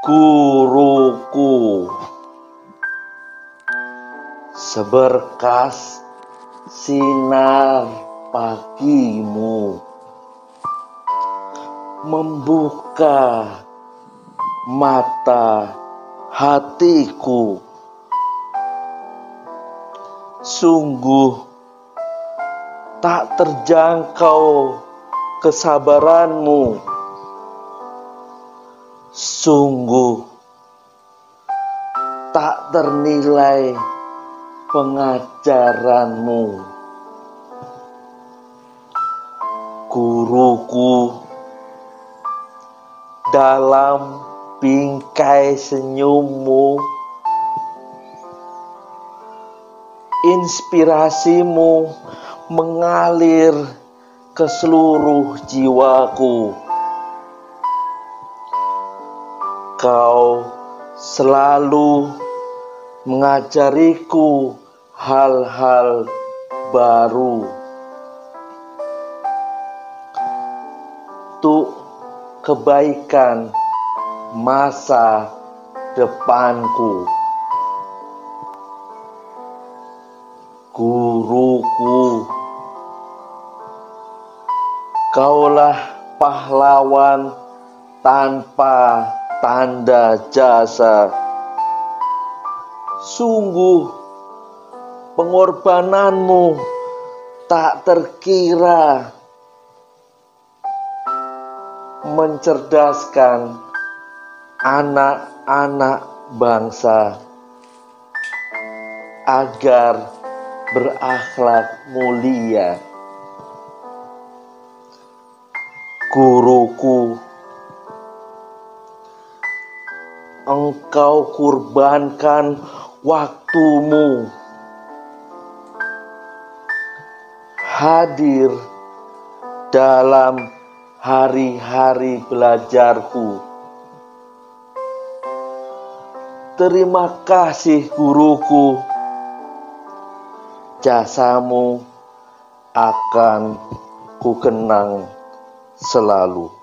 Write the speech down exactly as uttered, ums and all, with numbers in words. guruku. Seberkas sinar pagimu membuka mata hatiku. Sungguh tak terjangkau kesabaranmu. Sungguh tak ternilai pengajaranmu. Guruku, dalam bingkai senyummu, inspirasimu mengalir ke seluruh jiwaku. Kau selalu mengajariku hal-hal baru. Untuk kebaikan masa depanku. Guruku, kaulah pahlawan tanpa tanda jasa. Sungguh pengorbananmu tak terkira, mencerdaskan anak-anak bangsa agar berakhlak mulia. Guruku, engkau kurbankan waktumu hadir dalam hari-hari belajarku. Terima kasih guruku, jasamu akan kukenang selalu.